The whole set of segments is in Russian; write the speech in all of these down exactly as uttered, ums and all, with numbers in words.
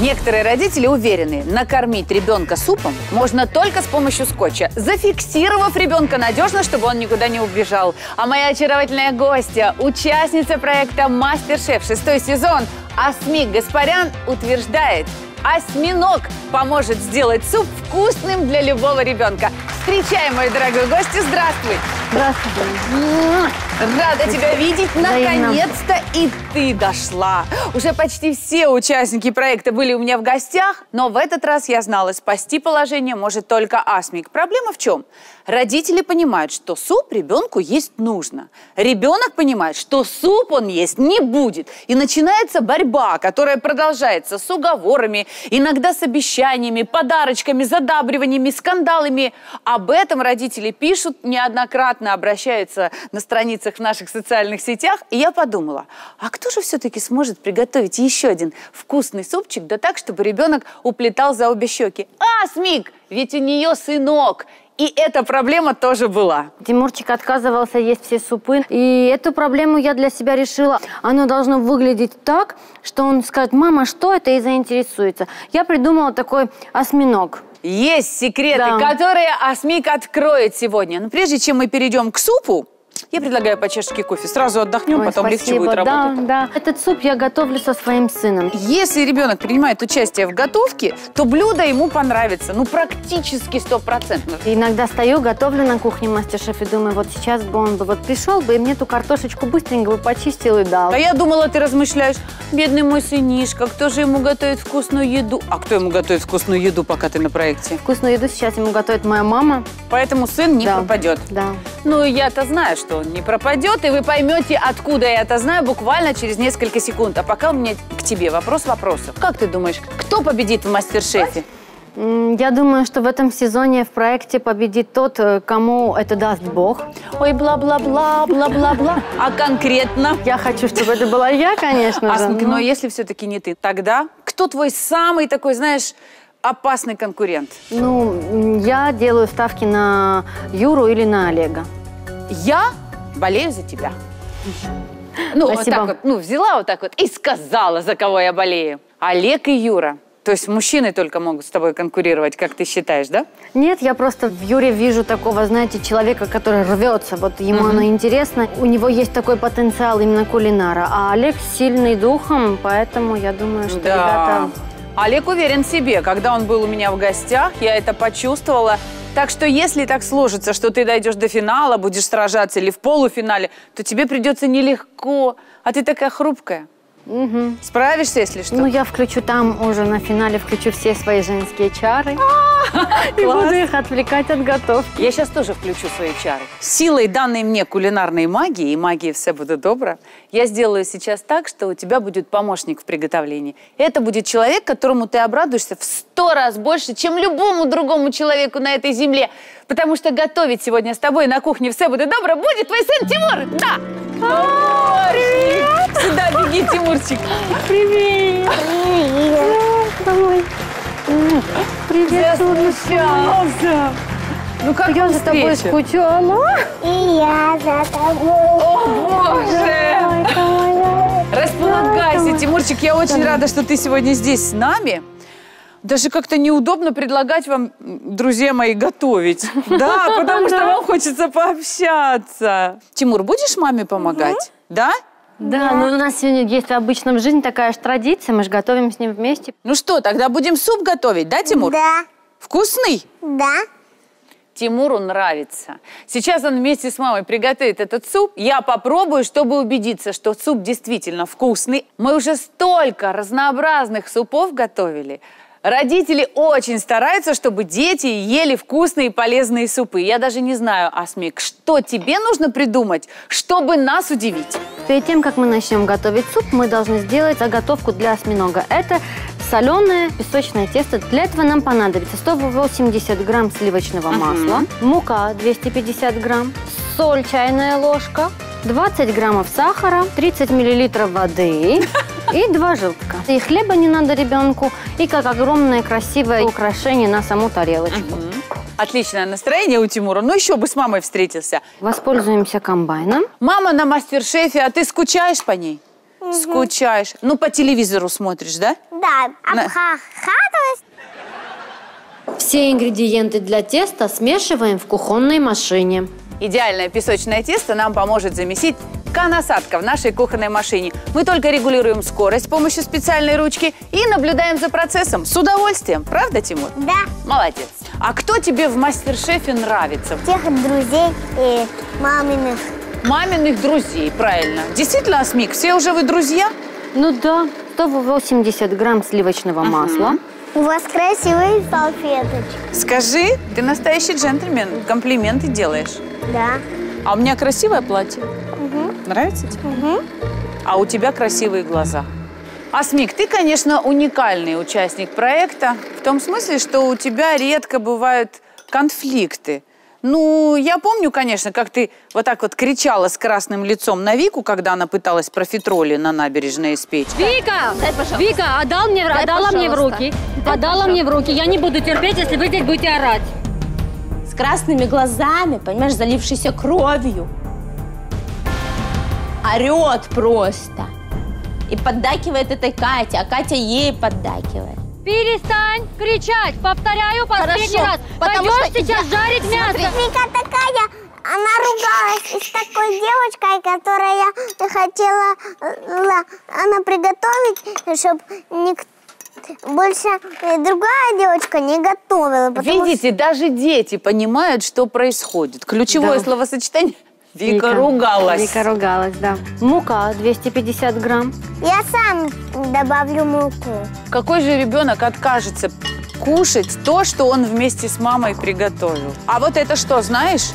Некоторые родители уверены, накормить ребенка супом можно только с помощью скотча, зафиксировав ребенка надежно, чтобы он никуда не убежал. А моя очаровательная гостья, участница проекта «Мастер-шеф» шестой сезон, Асмик Гаспарян утверждает, осьминог поможет сделать суп вкусным для любого ребенка. Встречай, мою дорогую гостью, здравствуй! Здравствуй! Рада тебя видеть! Наконец-то и ты дошла! Уже почти все участники проекта были у меня в гостях, но в этот раз я знала, спасти положение может только Асмик. Проблема в чем? Родители понимают, что суп ребенку есть нужно. Ребенок понимает, что суп он есть не будет. И начинается борьба, которая продолжается с уговорами, иногда с обещаниями, подарочками, задабриваниями, скандалами. Об этом родители пишут, неоднократно обращаются на страницах в наших социальных сетях. И я подумала, а кто же все-таки сможет приготовить еще один вкусный супчик, да так, чтобы ребенок уплетал за обе щеки? Асмик! Ведь у нее сынок! И эта проблема тоже была. Тимурчик отказывался есть все супы. И эту проблему я для себя решила. Оно должно выглядеть так, что он скажет, мама, что это, и заинтересуется. Я придумала такой осьминог. Есть секреты, да, которые Асмик откроет сегодня. Но прежде чем мы перейдем к супу, я предлагаю по чашечке кофе. Сразу отдохнем, Ой, потом спасибо. легче будет работать. Да, да. Этот суп я готовлю со своим сыном. Если ребенок принимает участие в готовке, то блюдо ему понравится. Ну, практически стопроцентно. Иногда стою, готовлю на кухне мастер-шеф и думаю, вот сейчас бы он бы вот пришел бы и мне эту картошечку быстренько бы почистил и дал. А я думала, ты размышляешь, бедный мой сынишка, кто же ему готовит вкусную еду? А кто ему готовит вкусную еду, пока ты на проекте? Вкусную еду сейчас ему готовит моя мама. Поэтому сын не да. пропадет. Да. Ну, я-то знаю, что он не пропадет, и вы поймете, откуда я это знаю, буквально через несколько секунд. А пока у меня к тебе вопрос вопросов. Как ты думаешь, кто победит в мастер-шефе? Я думаю, что в этом сезоне в проекте победит тот, кому это даст Бог. Ой, бла-бла-бла, бла-бла-бла. А конкретно? Я хочу, чтобы это была я, конечно же. Но если все-таки не ты, тогда кто твой самый такой, знаешь, опасный конкурент? Ну, я делаю ставки на Юру или на Олега. Я болею за тебя. Ну, вот так вот, ну, взяла вот так вот и сказала, за кого я болею. Олег и Юра. То есть мужчины только могут с тобой конкурировать, как ты считаешь, да? Нет, я просто в Юре вижу такого, знаете, человека, который рвется. Вот ему mm-hmm. оно интересно. У него есть такой потенциал именно кулинара. А Олег сильный духом, поэтому я думаю, что да. ребята... Олег уверен в себе. Когда он был у меня в гостях, я это почувствовала. Так что если так сложится, что ты дойдешь до финала, будешь сражаться или в полуфинале, то тебе придется нелегко. А ты такая хрупкая. Угу. Справишься, если что? Ну, я включу там уже на финале, включу все свои женские чары. И буду их отвлекать от готовки. Я сейчас тоже включу свои чары. Силой данной мне кулинарной магии и магии «Все буде добре» я сделаю сейчас так, что у тебя будет помощник в приготовлении. Это будет человек, которому ты обрадуешься в сто раз больше, чем любому другому человеку на этой земле. Потому что готовить сегодня с тобой на кухне «Все буде добре» будет твой сын Тимур. Да! Привет! Сюда беги, Тимурчик. Привет! Привет! Привет, солнышко! Ну как я за тобой скучала? И я за тобой. О, боже! Располагайся, Тимурчик, я очень рада, что ты сегодня здесь с нами. Даже как-то неудобно предлагать вам, друзья мои, готовить. Да, потому что вам хочется пообщаться. Тимур, будешь маме помогать? Да? Да, да, но у нас сегодня есть обычно в жизни такая же традиция, мы же готовим с ним вместе. Ну что, тогда будем суп готовить, да, Тимур? Да. Вкусный? Да. Тимуру нравится. Сейчас он вместе с мамой приготовит этот суп. Я попробую, чтобы убедиться, что суп действительно вкусный. Мы уже столько разнообразных супов готовили. Родители очень стараются, чтобы дети ели вкусные и полезные супы. Я даже не знаю, Асмик, что тебе нужно придумать, чтобы нас удивить? Перед тем, как мы начнем готовить суп, мы должны сделать заготовку для осьминога. Это соленое песочное тесто. Для этого нам понадобится сто восемьдесят грамм сливочного масла, uh-huh. мука двести пятьдесят грамм, соль чайная ложка, двадцать граммов сахара, тридцать миллилитров воды и два желтка. И хлеба не надо ребенку, и как огромное красивое украшение на саму тарелочку. Угу. Отличное настроение у Тимура. Ну еще бы с мамой встретился. Воспользуемся комбайном. Мама на мастер-шефе, а ты скучаешь по ней? Угу. Скучаешь. Ну по телевизору смотришь, да? да, обхахаталась. Все ингредиенты для теста смешиваем в кухонной машине. Идеальное песочное тесто нам поможет замесить канасадка в нашей кухонной машине. Мы только регулируем скорость с помощью специальной ручки и наблюдаем за процессом с удовольствием. Правда, Тимур? Да. Молодец. А кто тебе в Мастер-шефе нравится? Тех друзей и маминых. Маминых друзей, правильно. Действительно, Асмик, все уже вы друзья? Ну да. сто восемьдесят грамм сливочного uh-huh. масла. У вас красивые салфеточки. Скажи, ты настоящий джентльмен, комплименты делаешь. Да. А у меня красивое платье. Угу. Нравится тебе? Угу. А у тебя красивые глаза. Асмик, ты, конечно, уникальный участник проекта. В том смысле, что у тебя редко бывают конфликты. Ну, я помню, конечно, как ты вот так вот кричала с красным лицом на Вику, когда она пыталась профитроли на набережной испечь. Вика! Вика, отдал мне, отдала мне в руки. Дай отдала мне в руки. Я не буду терпеть, если вы здесь будете орать. С красными глазами, понимаешь, залившейся кровью. Орет просто. И поддакивает этой Кате, а Катя ей поддакивает. Перестань кричать! Повторяю последний Хорошо, раз. Пойдешь сейчас я... жарить мясо. Вика такая, она ругалась с такой девочкой, которая хотела она приготовить, чтобы никто... больше другая девочка не готовила. Видите, что... даже дети понимают, что происходит. Ключевое да. словосочетание... Вика, Вика ругалась. Вика ругалась, да. Мука двести пятьдесят грамм. Я сам добавлю муку. Какой же ребенок откажется кушать то, что он вместе с мамой приготовил? А вот это что, знаешь?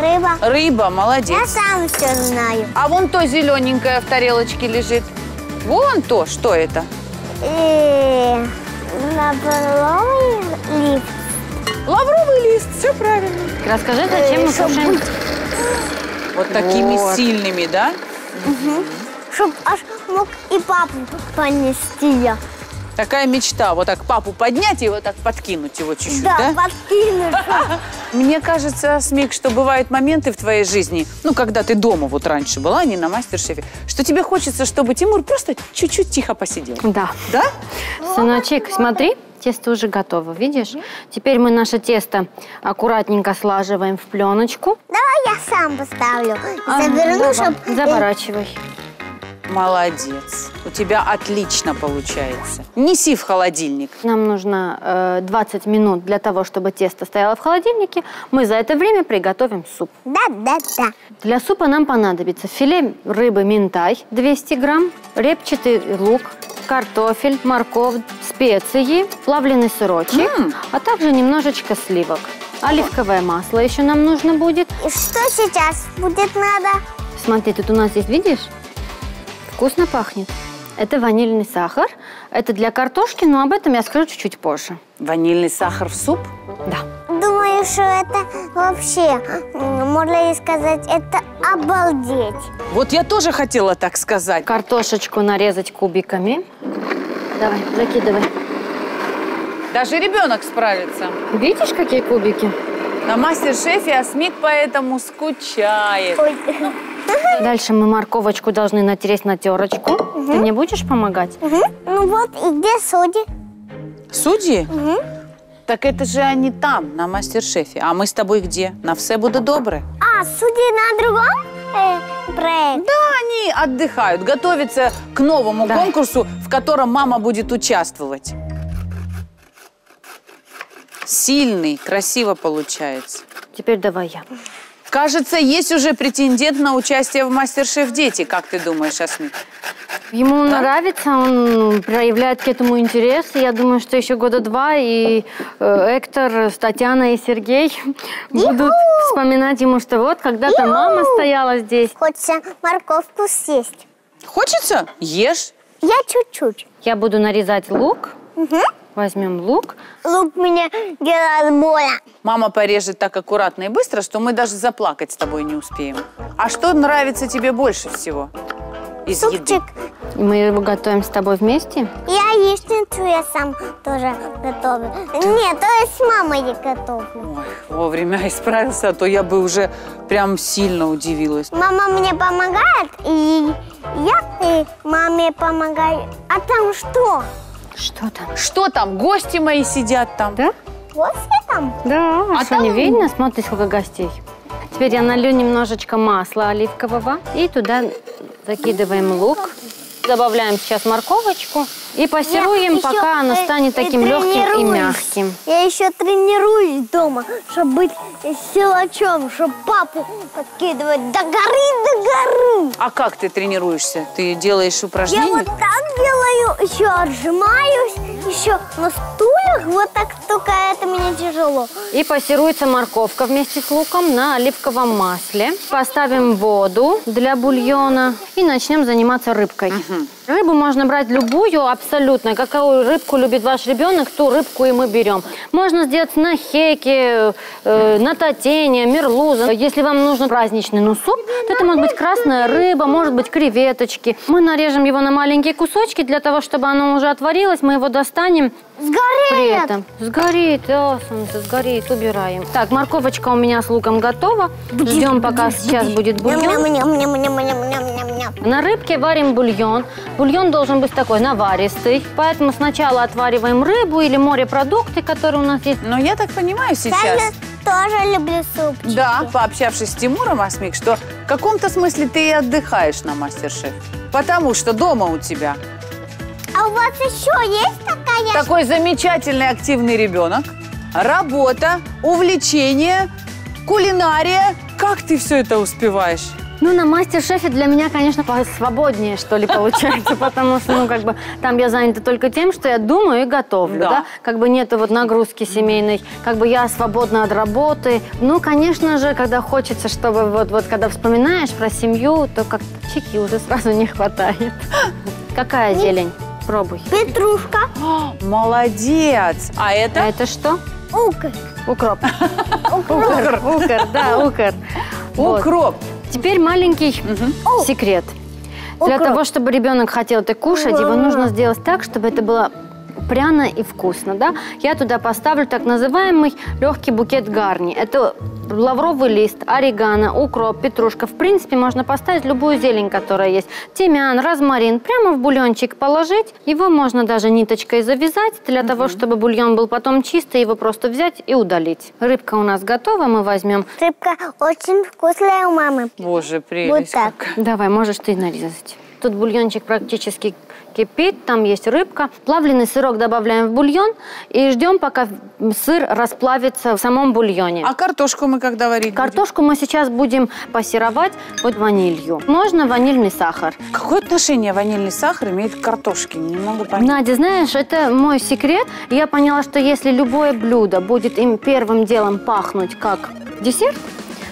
Рыба. Рыба, молодец. Я сам все знаю. А вон то зелененькое в тарелочке лежит. Вон то, что это? И... лавровый лист. Лавровый лист, все правильно. Расскажи, зачем мы кушаем... Вот такими вот. Сильными, да? Угу. Чтоб аж мог и папу понести я. Такая мечта, вот так папу поднять и вот так подкинуть его чуть-чуть, да? Да, подкинуть. Мне кажется, Асмик, что бывают моменты в твоей жизни, ну, когда ты дома вот раньше была, не на Мастер-шефе, что тебе хочется, чтобы Тимур просто чуть-чуть тихо посидел. Да. Да? Сыночек, смотри, тесто уже готово, видишь? Теперь мы наше тесто аккуратненько слаживаем в пленочку. Давай я сам поставлю. Заверну, чтоб... Заворачивай. Молодец. У тебя отлично получается. Неси в холодильник. Нам нужно э, двадцать минут для того, чтобы тесто стояло в холодильнике. Мы за это время приготовим суп. Да-да-да. Для супа нам понадобится филе рыбы минтай двести грамм, репчатый лук, картофель, морковь, специи, плавленый сырочек, м-м. а также немножечко сливок. Оливковое масло еще нам нужно будет. И что сейчас будет надо? Смотри, тут у нас есть, видишь? Вкусно пахнет. Это ванильный сахар. Это для картошки, но об этом я скажу чуть-чуть позже. Ванильный сахар в суп? Да. Думаю, что это вообще, можно ли сказать, это обалдеть. Вот я тоже хотела так сказать. Картошечку нарезать кубиками. Давай, закидывай. Даже ребенок справится. Видишь, какие кубики? На Мастер-шефе Асмик поэтому скучает. Ой. Дальше мы морковочку должны натереть на терочку. Угу. Ты мне будешь помогать? Угу. Ну вот, и где судьи? Судьи? Угу. Так это же они там, на Мастер-шефе. А мы с тобой где? На «Все буде добре». А, судьи на другом э, проекте? Да, они отдыхают, готовятся к новому да. конкурсу, в котором мама будет участвовать. Сильный, красиво получается. Теперь давай я. Кажется, есть уже претендент на участие в Мастер-шеф дети. Как ты думаешь, Асмик? Ему да? нравится, он проявляет к этому интерес. Я думаю, что еще года два и Эктор, Татьяна и Сергей будут вспоминать ему, что вот когда-то мама стояла здесь. Хочется морковку съесть. Хочется? Ешь. Я чуть-чуть. Я буду нарезать лук. Угу. Возьмем лук. Лук меня делает больно. Мама порежет так аккуратно и быстро, что мы даже заплакать с тобой не успеем. А что нравится тебе больше всего из супчик. Еды? Мы его готовим с тобой вместе? Я яичницу я сам тоже готовлю. Нет, то я с мамой не готовлю. Ой, вовремя исправился, а то я бы уже прям сильно удивилась. Мама мне помогает, и я и маме помогаю. А там что? Что там? Что там? Гости мои сидят там. Да? Гости там? Да. А, а что, там... не видно? Смотри, сколько гостей. Теперь я налью немножечко масла оливкового. И туда закидываем лук. Добавляем сейчас морковочку. И пассируем, пока она станет таким легким и мягким. Я еще тренируюсь дома, чтобы быть силачом, чтобы папу подкидывать до горы, до горы. А как ты тренируешься? Ты делаешь упражнения? Я вот так делаю, еще отжимаюсь, еще на стульях. Вот так, только это мне тяжело. И пассируется морковка вместе с луком на оливковом масле. Поставим воду для бульона и начнем заниматься рыбкой. Угу. Рыбу можно брать любую, абсолютно. Какую рыбку любит ваш ребенок, ту рыбку и мы берем. Можно сделать на хеке, э, на татене, мерлуза. Если вам нужен праздничный ну, суп, то это может быть красная рыба, может быть креветочки. Мы нарежем его на маленькие кусочки, для того, чтобы оно уже отварилось. Мы его достанем. Сгорит! При этом. Сгорит, да, солнце, сгорит. Убираем. Так, морковочка у меня с луком готова. Ждем, пока сейчас будет бульон. На рыбке варим бульон. Бульон должен быть такой наваристый. Поэтому сначала отвариваем рыбу или морепродукты, которые у нас есть. Но я так понимаю сейчас... Да, я тоже люблю супчики. Да, пообщавшись с Тимуром, Асмик, что в каком-то смысле ты и отдыхаешь на мастер-шеф. Потому что дома у тебя... А у вас еще есть такая... Такой замечательный активный ребенок. Работа, увлечение, кулинария. Как ты все это успеваешь? Ну, на мастер-шефе для меня, конечно, свободнее, что ли, получается, потому что, ну, как бы, там я занята только тем, что я думаю и готовлю, да, да? Как бы нету вот нагрузки семейной, как бы я свободна от работы. Ну, конечно же, когда хочется, чтобы вот, вот, когда вспоминаешь про семью, то как чеки уже сразу не хватает. Какая зелень? Пробуй. Петрушка. Молодец! А это? А это что? Укр. Укроп. Укр. Укр, да, укр. Укроп. Теперь маленький угу. секрет. Для Укроп. того, чтобы ребенок хотел это кушать, его нужно сделать так, чтобы это было пряно и вкусно. Да? Я туда поставлю так называемый легкий букет гарни. Это лавровый лист, орегано, укроп, петрушка. В принципе, можно поставить любую зелень, которая есть. Тимьян, розмарин. Прямо в бульончик положить. Его можно даже ниточкой завязать, для угу. того, чтобы бульон был потом чистый. Его просто взять и удалить. Рыбка у нас готова, мы возьмем. Рыбка очень вкусная у мамы. Боже, прелесть. Вот так. Давай, можешь ты нарезать. Тут бульончик практически кипит, там есть рыбка. Плавленый сырок добавляем в бульон и ждем, пока сыр расплавится в самом бульоне. А картошку мы когда варить? Картошку будем? Мы сейчас будем пассеровать под ванилью. Можно ванильный сахар. Какое отношение ванильный сахар имеет к картошке? Не могу понять. Надя, знаешь, это мой секрет. Я поняла, что если любое блюдо будет им первым делом пахнуть как десерт,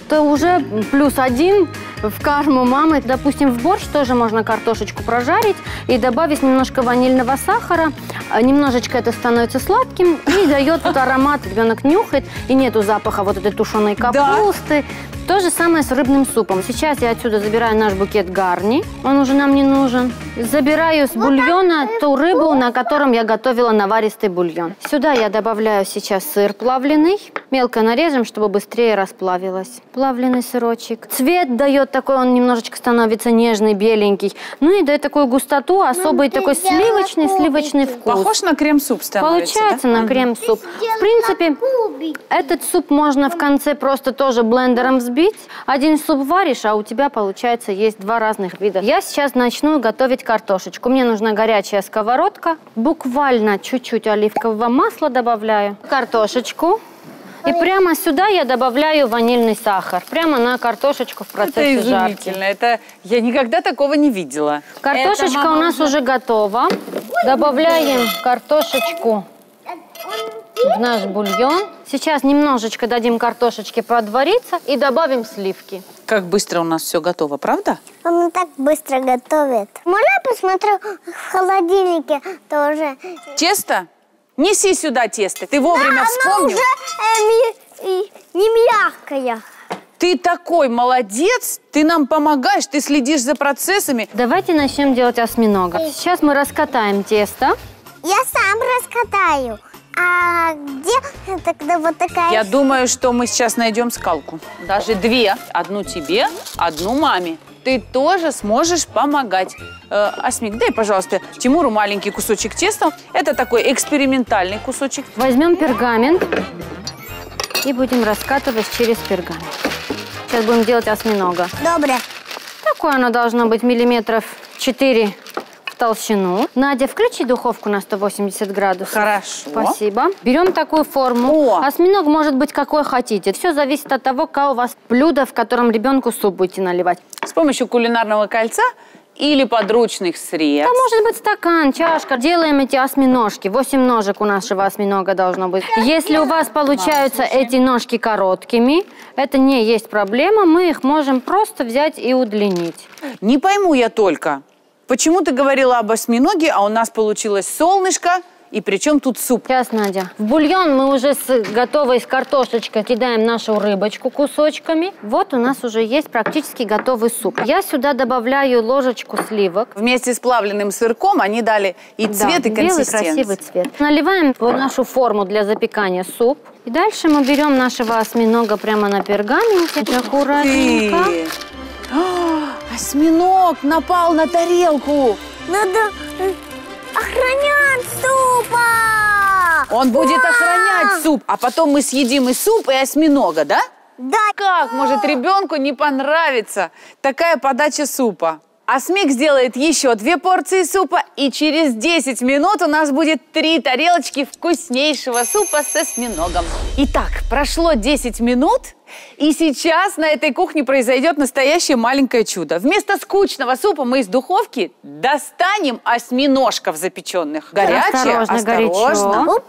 то уже плюс один в карму мамы. Допустим, в борщ тоже можно картошечку прожарить и добавить немножко ванильного сахара. Немножечко это становится сладким и дает вот аромат. Ребенок нюхает, и нету запаха вот этой тушеной капусты. Да. То же самое с рыбным супом. Сейчас я отсюда забираю наш букет гарни. Он уже нам не нужен. Забираю с бульона ту рыбу, на котором я готовила наваристый бульон. Сюда я добавляю сейчас сыр плавленый. Мелко нарежем, чтобы быстрее расплавилось. Плавленый сырочек. Цвет дает такой, он немножечко становится нежный, беленький. Ну и дает такую густоту, особый Мам, такой сливочный, кубики. сливочный вкус. Похож на крем-суп становится, Получается да? на крем-суп. В принципе, кубики. этот суп можно в конце просто тоже блендером взбить. Один суп варишь, а у тебя, получается, есть два разных вида. Я сейчас начну готовить картошечку. Мне нужна горячая сковородка. Буквально чуть-чуть оливкового масла добавляю. Картошечку. И прямо сюда я добавляю ванильный сахар. Прямо на картошечку в процессе жарки. Это изумительно. Это... Я никогда такого не видела. Картошечка Это у нас уже готова. Добавляем картошечку в наш бульон. Сейчас немножечко дадим картошечке подвариться и добавим сливки. Как быстро у нас все готово, правда? Он так быстро готовит. Можно я посмотрю в холодильнике тоже? Тесто? Неси сюда тесто, ты вовремя да, вспомнил. Она уже э, не мягкая. Ты такой молодец, ты нам помогаешь, ты следишь за процессами. Давайте начнем делать осьминога. Сейчас мы раскатаем тесто. Я сам раскатаю. А где тогда вот такая? Я думаю, что мы сейчас найдем скалку. Даже две. Одну тебе, одну маме. ты тоже сможешь помогать. Э, Асмик, дай, пожалуйста, Тимуру маленький кусочек теста. Это такой экспериментальный кусочек. Возьмем пергамент и будем раскатывать через пергамент. Сейчас будем делать осьминога. Добре. Такое оно должно быть миллиметров четыре в толщину. Надя, включи духовку на сто восемьдесят градусов. Хорошо. Спасибо. Берем такую форму. О! Осьминог может быть какой хотите. Все зависит от того, какое у вас блюдо, в котором ребенку суп будете наливать. С помощью кулинарного кольца или подручных средств. Да, может быть стакан, чашка. Делаем эти осьминожки. восемь ножек у нашего осьминога должно быть. Если у вас получаются эти ножки короткими, это не есть проблема. Мы их можем просто взять и удлинить. Не пойму я только, почему ты говорила об осьминоге, а у нас получилось солнышко. И при чем тут суп? Сейчас, Надя. В бульон мы уже с готовой с картошечкой кидаем нашу рыбочку кусочками. Вот у нас уже есть практически готовый суп. Я сюда добавляю ложечку сливок. Вместе с плавленным сырком они дали и цвет, да, и консистенцию. Белый красивый цвет. Наливаем в нашу форму для запекания суп. И дальше мы берем нашего осьминога прямо на пергаменте. Аккуратненько. Ты... О, осьминог напал на тарелку. Надо... Охранять супа! Он будет а -а -а! Охранять суп, а потом мы съедим и суп, и осьминога, да? Да. Как может ребенку не понравиться такая подача супа? Асмик сделает еще две порции супа, и через десять минут у нас будет три тарелочки вкуснейшего супа с осьминогом. Итак, прошло десять минут, и сейчас на этой кухне произойдет настоящее маленькое чудо. Вместо скучного супа мы из духовки достанем осьминожков запеченных. Горячие, осторожно. осторожно. Горячо.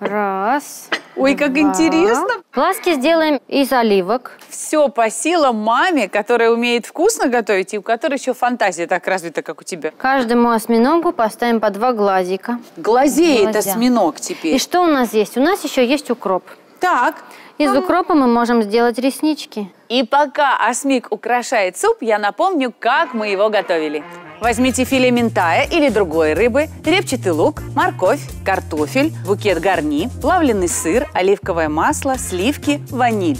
Раз. Ой, два. Как интересно. Глазки сделаем из оливок. Все по силам маме, которая умеет вкусно готовить и у которой еще фантазия так развита, как у тебя. Каждому осьминогу поставим по два глазика. Глазеет осьминог теперь. И что у нас есть? У нас еще есть укроп. Так. Из укропа мы можем сделать реснички. И пока Асмик украшает суп, я напомню, как мы его готовили. Возьмите филе минтая или другой рыбы, репчатый лук, морковь, картофель, букет гарни, плавленый сыр, оливковое масло, сливки, ваниль.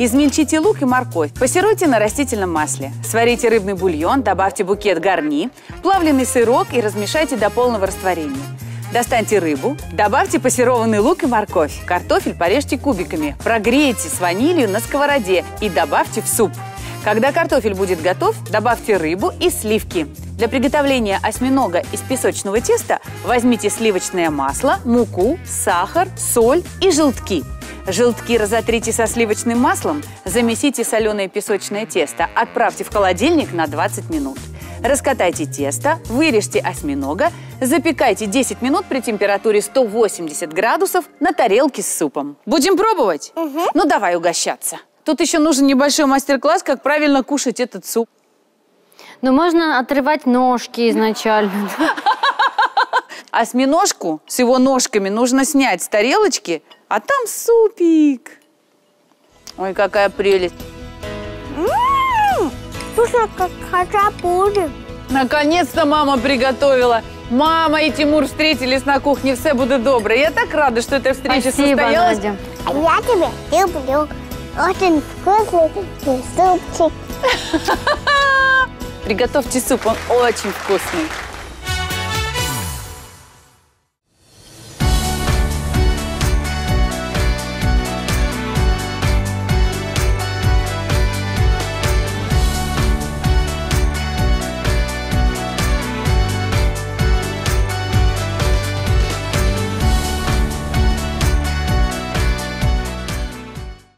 Измельчите лук и морковь, пассируйте на растительном масле. Сварите рыбный бульон, добавьте букет гарни, плавленый сырок и размешайте до полного растворения. Достаньте рыбу, добавьте пассерованный лук и морковь. Картофель порежьте кубиками, прогрейте с ванилью на сковороде и добавьте в суп. Когда картофель будет готов, добавьте рыбу и сливки. Для приготовления осьминога из песочного теста возьмите сливочное масло, муку, сахар, соль и желтки. Желтки разотрите со сливочным маслом, замесите соленое песочное тесто, отправьте в холодильник на двадцать минут. Раскатайте тесто, вырежьте осьминога, запекайте десять минут при температуре сто восемьдесят градусов на тарелке с супом. Будем пробовать? Угу. Ну давай угощаться. Тут еще нужен небольшой мастер-класс, как правильно кушать этот суп. Ну, можно отрывать ножки изначально. Осьминожку с его ножками нужно снять с тарелочки, а там супик. Ой, какая прелесть. Слушай, как хачапури. Наконец-то мама приготовила. Мама и Тимур встретились на кухне «Все буде добре». Я так рада, что эта встреча состоялась. Спасибо, Надя. Я тебя люблю. Очень вкусный супчик. Приготовьте суп, он очень вкусный.